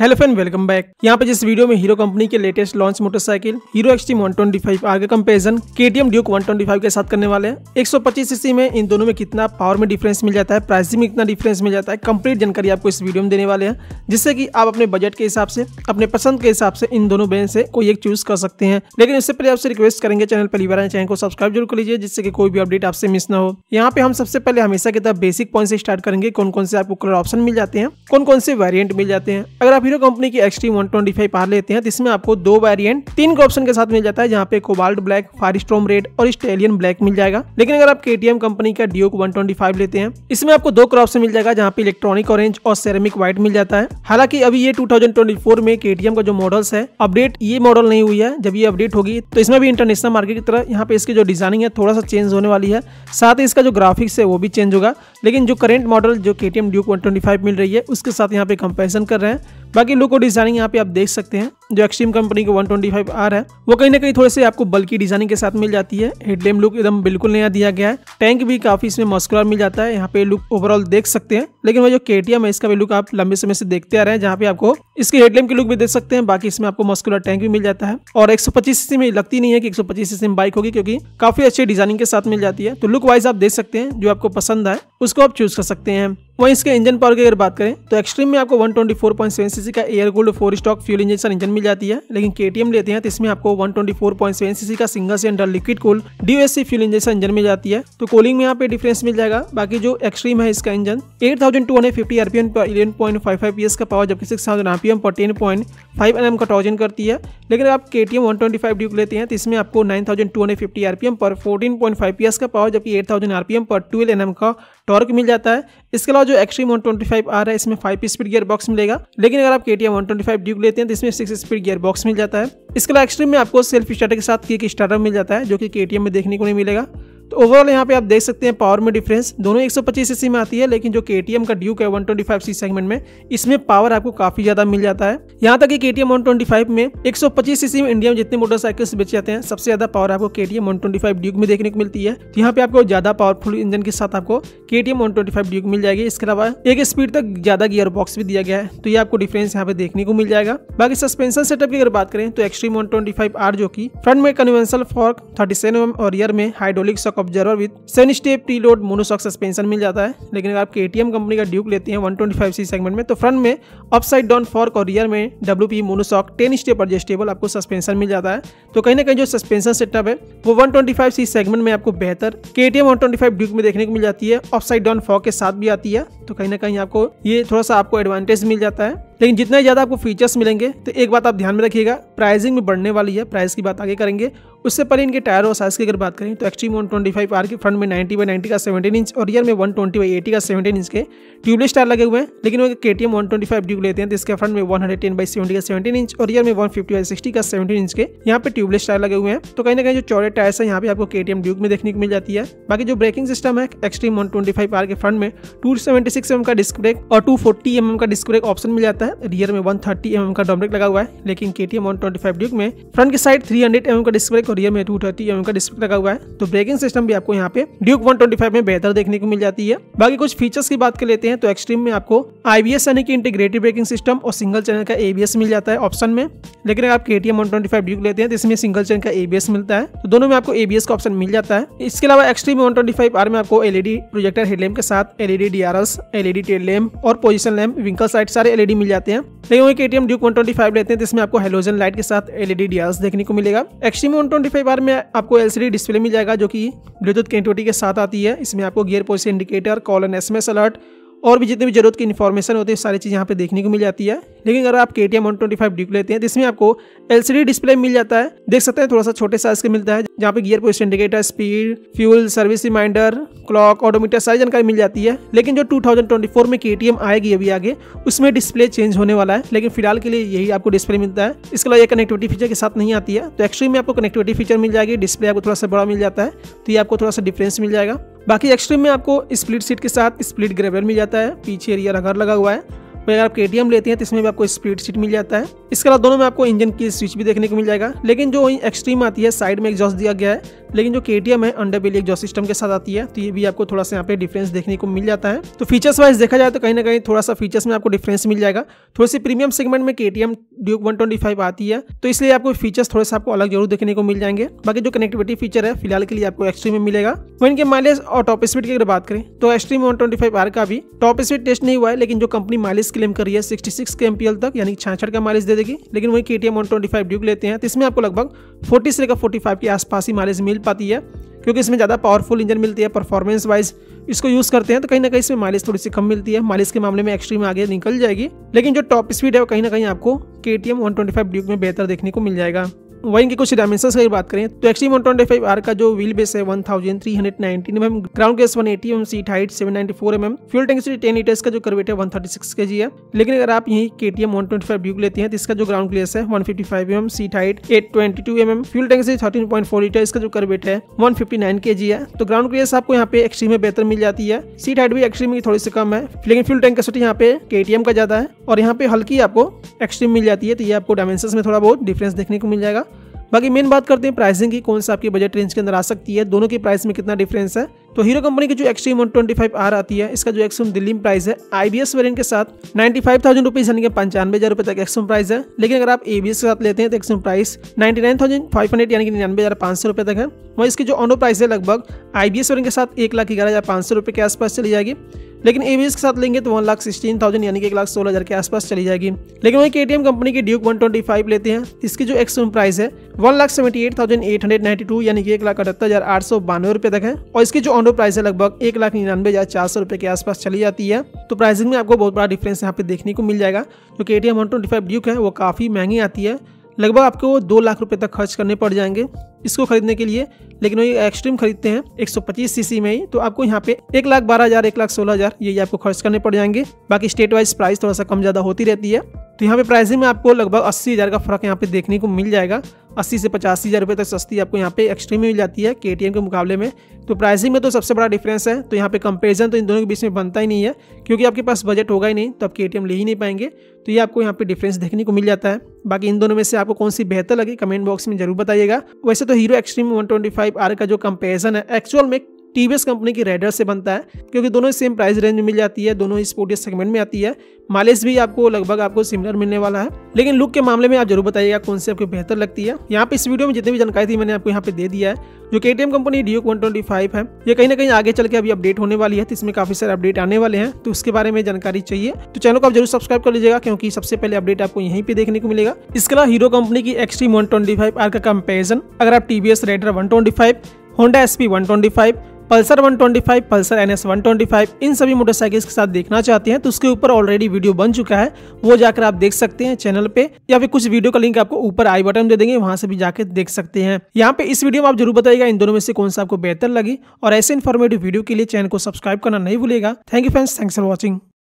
Hello friend, welcome back. यहाँ पे जिस वीडियो में हीरो कंपनी के latest launch motorcycle Hero Xtreme 125 आगे कंपेरिजन केटीएम ड्यूक 125 के साथ करने वाले हैं। 125 सीसी में इन दोनों में कितना पावर में डिफरेंस मिल जाता है, प्राइसिंग में कितना डिफरेंस मिल जाता है, कंप्लीट जानकारी आपको इस वीडियो में देने वाले हैं, जिससे कि आप अपने बजट के हिसाब से, अपने पसंद के हिसाब से इन दोनों ब्रांड से कोई एक चूज कर सकते हैं। लेकिन इससे पहले आपसे रिक्वेस्ट करेंगे, चैनल पहली बार चैनल को सब्सक्राइब जरूर कर लीजिए, जिससे कि कोई भी अपडेट आपसे मिस ना हो। यहाँ पे हम सबसे पहले हमेशा की तरह बेसिक पॉइंट से स्टार्ट करेंगे, कौन कौन से आपको कलर ऑप्शन मिल जाते हैं, कौन कौन से वेरियंट मिल जाते हैं। अगर हीरो कंपनी की एक्सट्रीम 125 आर लेते हैं तो इसमें आपको दो वेरिएंट तीन ऑप्शन के साथ मिल जाता है, जहां पे cobalt black, fire storm red और स्टैलियन ब्लैक मिल जाएगा। लेकिन अगर आप केटीएम कंपनी का ड्यूक 125 लेते हैं, इसमें आपको दो कलर ऑप्शन मिल जाएगा, जहां पे इलेक्ट्रॉनिक ऑरेंज और सेरेमिक व्हाइट मिल जाता है। हालांकि अभी ये 2024 में केटीएम का जो मॉडल्स है अपडेट, ये मॉडल नहीं हुई है। जब ये अपडेट होगी तो इसमें भी इंटरनेशनल मार्केट की तरह यहाँ पे इसकी जो डिजाइनिंग है थोड़ा सा चेंज होने वाली है, साथ ही इसका जो ग्राफिक्स है वो भी चेंज होगा। लेकिन जो करेंट मॉडल जो केटीएम ड्यूक 125 मिल रही है उसके साथ यहाँ पे कंपेरिजन कर रहे हैं। बाकी लुक और डिजाइनिंग यहाँ पे आप देख सकते हैं। जो एक्सट्रीम कंपनी के 125R है वो कहीं ना कहीं थोड़े से आपको बल्कि डिजाइनिंग के साथ मिल जाती है। हेडलैम्प लुक एकदम बिल्कुल नया दिया गया है, टैंक भी काफी इसमें मस्कुलर मिल जाता है, यहाँ पे लुक ओवरऑल देख सकते हैं। लेकिन वो जो केटीएम है इसका भी लुक आप लंबे समय से देखते आ रहे हैं, जहाँ पे आपको इसके हेडलैम्प की लुक भी देख सकते हैं, बाकी इसमें आपको मस्कुलर टैंक भी मिल जाता है। और 125 सीसी में लगती नहीं है कि 125 सीसी में बाइक होगी, क्योंकि काफी अच्छे डिजाइनिंग के साथ मिल जाती है। तो लुक वाइज आप देख सकते हैं, जो आपको पसंद आए उसको आप चूज कर सकते हैं। वहीं इसके इंजन पावर की अगर बात करें तो एक्सट्रीम में आपको 124.7 सीसी का air cooled 4 stroke fuel engine मिल जाती है। लेकिन केटीएम लेते हैं तो इसमें आपको 124.7 सीसी का single cylinder liquid cooled डीयूएससी fuel engine मिल जाती है। तो कूलिंग में यहाँ पे डिफरेंस मिल जाएगा। बाकी जो एक्सट्रीम है इसका इंजन 8250 आरपीएम पर 11.55 पीएस का पावर, जबकि 6000 आरपीएम पर 10.5 एनएम का टॉर्जन करती है। लेकिन आप केटीएम 125 ड्यूक लेते हैं तो इसमें आपको 9250 आरपीएम पर 14.5 पीएस का पावर, जबकि 8000 आरपीएम पर 12 एनएम का टॉर्क मिल जाता है। इसके अलावा जो एक्सट्रीम 125R है इसमें 5 स्पीड गियर बॉक्स मिलेगा। लेकिन अगर आप केटीएम 125 ड्यूक लेते हैं तो इसमें 6 स्पीड गियर बॉक्स मिल जाता है। इसके अलावा एक्सट्रीम में आपको सेल्फ स्टार्टर के साथ किक स्टार्टर मिल जाता है, जो कि केटीएम में देखने को नहीं मिलेगा। तो ओवरऑल यहाँ पे आप देख सकते हैं पावर में डिफरेंस दोनों 125 सीसी में आती है। लेकिन जो केटीएम का ड्यूक है 125 सी सेगमेंट में, इसमें पावर आपको काफी ज्यादा मिल जाता है। यहाँ तक कि केटीएम 125 में 125 सीसी में इंडिया में जितने मोटरसाइकिल्स बेचे जाते हैं सबसे ज्यादा पावर आपको केटीएम 125 ड्यूक में देखने को मिलती है। तो यहाँ पे आपको ज्यादा पावरफुल इंजन के साथ आपको केटीएम 125 ड्यूक मिल जाएगी। इसके अलावा 1 स्पीड तक ज्यादा गियर बॉक्स भी दिया गया है, तो ये आपको डिफरेंस यहाँ पे देखने को मिल जाएगा। बाकी सस्पेंशन सेटअप की अगर बात करें तो एक्सट्रीम 125R, जो की फ्रंट में कन्वेंशनल फॉर्क 37 mm और रियर में hydraulic absorber with 7 step preload monoshock suspension मिल जाता है। लेकिन अगर आप केटीएम कंपनी का ड्यूक लेते हैं 125 सी सेगमेंट में तो फ्रंट में अपसाइड डाउन फॉर्क और रियर में डब्ल्यूपी मोनोशॉक 10 स्टेप एडजस्टेबल आपको सस्पेंशन मिल जाता है। तो कहीं ना कहीं जो सस्पेंशन सेटअप है वो 125 सी सेगमेंट में आपको बेहतर केटीएम 125 ड्यूक में देखने को मिल जाती है। अपसाइड डाउन फॉर्क के साथ भी आती है, तो कहीं ना कहीं आपको ये थोड़ा सा आपको एडवांटेज मिल जाता है। लेकिन जितना ज़्यादा आपको फीचर्स मिलेंगे, तो एक बात आप ध्यान में रखिएगा, प्राइसिंग में बढ़ने वाली है। प्राइस की बात आगे करेंगे, उससे पहले इनके टायर और साइज की अगर बात करें तो एक्सट्रीम 125R के फ्रंट में 90/90 का 17 इंच और रियर में 120/80 का 17 इंच के ट्यूबलेस टायर लगे हुए हैं। लेकिन वो केटीएम 125 ड्यूक लेते हैं तो इसके फ्रंट में 110/70 का 17 इंच और रियर में 150/60 का 17 इंच के यहाँ पे ट्यूबलेस टायर लगे हुए हैं। तो कहीं ना कहीं जो चौड़े टायर्स है यहाँ पे आपको केटीएम ड्यूक में देखने को मिल जाती है। बाकी जो ब्रेकिंग सिस्टम है एक्सट्रीम 125R के फ्रंट में 276 mm का डिस्क ब्रेक और 240 mm का डिस्क ब्रेक ऑप्शन मिल जाता है। रियर में 130 mm का ड्रम ब्रेक लगा हुआ है। लेकिन केटीएम 125 ड्यूक में फ्रंट की साइड 300 mm का डिस्क ब्रेक और रियर में 230 mm का डिस्क ब्रेक लगा हुआ है। तो ब्रेकिंग सिस्टम भी आपको यहाँ पे ड्यूक 125 में बेहतर देखने को मिल जाती है। बाकी कुछ फीचर्स की बात कर लेते हैं तो एक्सट्रीम में आपको आईबीएस यानी कि इंटीग्रेटेड ब्रेकिंग सिस्टम और सिंगल चैनल का एबीएस मिल जाता है ऑप्शन में। लेकिन अगर आप केटीएम 125 ड्यूक लेते हैं तो इसमें सिंगल चैनल का एबीएस मिलता है, तो दोनों में आपको एबीएस का ऑप्शन मिल जाता है। इसके अलावा एक्सट्रीम 125R में आपको एलईडी प्रोजेक्टर हेडलैम्प के साथ LED DRLs, LED tail lamp और पोजीशन लैम्प, विंकल साइड सारे एलईडी मिल जाते हैं। लेकिन वही केटीएम ड्यूक 125 लेते हैं तो इसमें आपको हेलोजन लाइट के साथ एलईडी डीआरएल्स देखने को मिलेगा। एक्सट्रीम 125R में आपको एलसीडी डिस्प्ले मिल जाएगा, जो कि ब्लूटूथ कनेक्टिविटी के साथ आती है। इसमें आपको gear position indicator, call and SMS alert और भी जितनी भी जरूरत की इन्फॉर्मेशन होती है सारी चीज़ यहाँ पे देखने को मिल जाती है। लेकिन अगर आप केटीएम 125 ड्यूक लेते हैं तो इसमें आपको एलसीडी डिस्प्ले मिल जाता है, देख सकते हैं, थोड़ा सा छोटे साइज का मिलता है, जहाँ पे gear position indicator, speed, fuel, service reminder, clock, odometer सारी जानकारी मिल जाती है। लेकिन जो 2024 में केटीएम आएगी अभी आगे, उसमें डिस्प्ले चेंज होने वाला है। लेकिन फिलहाल के लिए यही आपको डिस्प्ले मिलता है। इसके अलावा ये कनेक्टिविटी फीचर के साथ नहीं आती है। तो एक्सट्रीम में आपको कनेक्टिविटी फीचर मिल जाएगी, डिस्प्ले आपको थोड़ा सा बड़ा मिल जाता है, तो ये आपको थोड़ा सा डिफरेंस मिल जाएगा। बाकी एक्सट्रीम में आपको स्प्लिट सीट के साथ स्प्लिट ग्रेवल मिल जाता है, पीछे रियर अगर लगा हुआ है। अगर आप केटीएम लेते हैं तो इसमें भी आपको स्प्लिट सीट मिल जाता है। इसके अलावा दोनों में आपको इंजन की स्विच भी देखने को मिल जाएगा। लेकिन जो एक्सट्रीम आती है साइड में एग्जॉस्ट दिया गया है, लेकिन जो KTM है अंडरबेली एग्जॉस्ट सिस्टम के साथ आती है, तो ये भी आपको थोड़ा सा यहाँ पे डिफरेंस देखने को मिल जाता है। तो फीचर्स वाइज देखा जाए तो कहीं ना कहीं थोड़ा सा फीचर्स में आपको डिफरेंस मिल जाएगा। थोड़ी सी प्रीमियम सेगमेंट में KTM Duke 125 आती है, तो इसलिए आपको फीचर्स थोड़े से आपको अलग जरूर देखने को मिल जाएंगे। बाकी जो कनेक्टिविटी फीचर है फिलहाल के लिए आपको एक्सट्रीम में मिलेगा। वहीं इनके माइलेज और टॉप स्पीड की अगर बात करें तो एक्सट्रीम 125R का भी टॉप स्पीड टेस्ट नहीं हुआ है, लेकिन जो कंपनी माइलेज क्लेम कर रही है 66 kmpl तक यानी 66 का माइलेज दे देगी। लेकिन वही KTM 125 Duke लेते हैं तो इसमें आपको लगभग 40 से 45 के आसपास ही माइलेज मिल पाती है, क्योंकि इसमें ज़्यादा पावरफुल इंजन मिलती है। परफॉर्मेंस वाइज इसको यूज़ करते हैं तो कहीं ना कहीं इसमें माइलेज थोड़ी सी कम मिलती है, माइलेज के मामले में एक्सट्रीम आगे निकल जाएगी। लेकिन जो टॉप स्पीड है वो कहीं ना कहीं आपको KTM 125 Duke में बेहतर देखने को मिल जाएगा। वहीं के कुछ डायमेंशंस की बात करें तो एक्सट्रीम 125R का जो व्हील बेस है 1319 mm, ground clearance 180 mm, seat height 794 mm, fuel capacity 10 litres का जो करवेट है 136 kg है। लेकिन अगर आप यही KTM 125 Duke लेते हैं तो इसका जो ग्राउंड केस है 155 mm, seat height 822 mm, fuel capacity 13.4 litre, इसका जो करवेट है 159 kg है। तो ग्राउंड केस आपको यहाँ पे एक्सट्रीम में बेहतर मिल जाती है, सीट हाइट भी एक्सट्रीम की थोड़ी सी कम है, लेकिन फ्यूल टैंक कैपेसिटी यहाँ पे KTM का ज्यादा है और यहाँ पे हल्की आपको एक्सट्रीम मिल जाती है। तो ये आपको डायमेंशंस में थोड़ा बहुत डिफरेंस देखने को मिल जाएगा। बाकी मेन बात करते हैं प्राइसिंग की, कौन सा आपकी बजट रेंज के अंदर आ सकती है, दोनों के प्राइस में कितना डिफरेंस है। तो हीरो कंपनी की जो एक्सट्रीम 125R आती है इसका जो एक्सट्रीम दिल्ली में प्राइस है IBS वेरिएंट के साथ 95,000 रुपीज़ यानी कि 95,000 रुपये तक एक्सट्रीम प्राइस है। लेकिन अगर आप ABS के साथ लेते हैं तो एक्सट्रीम प्राइस 99,500 यानी कि 99,500 रुपये तक है। वहीं इसकी जो ऑनो प्राइस है लगभग IBS वेरिएंट के साथ 1,11,500 रुपये के आसपास चली जाएगी, लेकिन ABS के साथ लेंगे तो 1,16,000 यानी कि 1,16,000 के आसपास चली जाएगी। लेकिन वही KTM कंपनी की Duke 125 लेते हैं, इसकी जो एक्सट्रीम प्राइस है 1,78,892 यानी कि 1,78,892 रुपये तक है और इसकी जो ऑन रोड प्राइस है लगभग 1,99,400 रुपये के आसपास चली जाती है। तो प्राइसिंग में आपको बहुत बड़ा डिफरेंस यहाँ पे देखने को मिल जाएगा। जो KTM 125 Duke है वो काफ़ी महंगी आती है, लगभग आपको 2 लाख रुपये तक खर्च करने पड़ जाएंगे इसको खरीदने के लिए। लेकिन वही एक्सट्रीम खरीदते हैं 125 सीसी में ही, तो आपको यहाँ पे 1,12,000 1,16,000 यही आपको खर्च करने पड़ जाएंगे। बाकी स्टेट वाइज प्राइस थोड़ा सा कम ज़्यादा होती रहती है, तो यहाँ पे प्राइसिंग में आपको लगभग 80,000 का फर्क यहाँ पे देखने को मिल जाएगा। 80 से 85,000 रुपये तक सस्ती आपको यहाँ पे एक्सट्रीम में मिल जाती है KTM के मुकाबले में। तो प्राइसिंग में तो सबसे बड़ा डिफरेंस है, तो यहाँ पे कंपैरिजन तो इन दोनों के बीच में बनता ही नहीं है, क्योंकि आपके पास बजट होगा ही नहीं तो आप KTM ले ही नहीं पाएंगे। तो ये आपको यहाँ पे डिफरेंस देखने को मिल जाता है। बाकी इन दोनों में से आपको कौन सी बेहतर लगी कमेंट बॉक्स में जरूर बताइएगा। वैसे तो हीरो एक्सट्रीम 125R का जो कंपैरिजन है एक्चुअल में TVS कंपनी की राइडर से बनता है, क्योंकि दोनों सेम प्राइस रेंज में मिल जाती है, दोनों स्पोर्टी सेगमेंट में आती है, माइलेज भी आपको लगभग आपको सिमिलर मिलने वाला है। लेकिन लुक के मामले में आप जरूर बताइएगा कौन सी आपको बेहतर लगती है। यहाँ पे इस वीडियो में जितनी भी जानकारी थी मैंने आपको यहाँ पे दे दिया है। जो KTM कंपनी Duke 125 है ये कहीं ना कहीं आगे चल के अभी अपडेट होने वाली है, तो इसमें काफी सारे अपडेट आने वाले हैं, तो उसके बारे में जानकारी चाहिए तो चैनल को आप जरूर सब्सक्राइब कर लीजिएगा, क्योंकि सबसे पहले अपडेट आपको यहीं पे देखने को मिलेगा। इसके अलावा हीरो कंपनी की एक्सट्रीम 125R का कंपेरिजन अगर आप TVS Raider 125, Honda SP 125, Pulsar 125, Pulsar NS 125 इन सभी मोटरसाइकिल्स के साथ देखना चाहते हैं तो उसके ऊपर ऑलरेडी वीडियो बन चुका है, वो जाकर आप देख सकते हैं चैनल पे, या फिर कुछ वीडियो का लिंक आपको ऊपर आई बटन दे देंगे, वहां से भी जाकर देख सकते हैं। यहाँ पे इस वीडियो में आप जरूर बताइएगा इन दोनों में से कौन सा आपको बेहतर लगी, और ऐसे इन्फॉर्मेटिव वीडियो के लिए चैनल को सब्सक्राइब करना नहीं भूलेगा। Thank you friends, thanks for watching.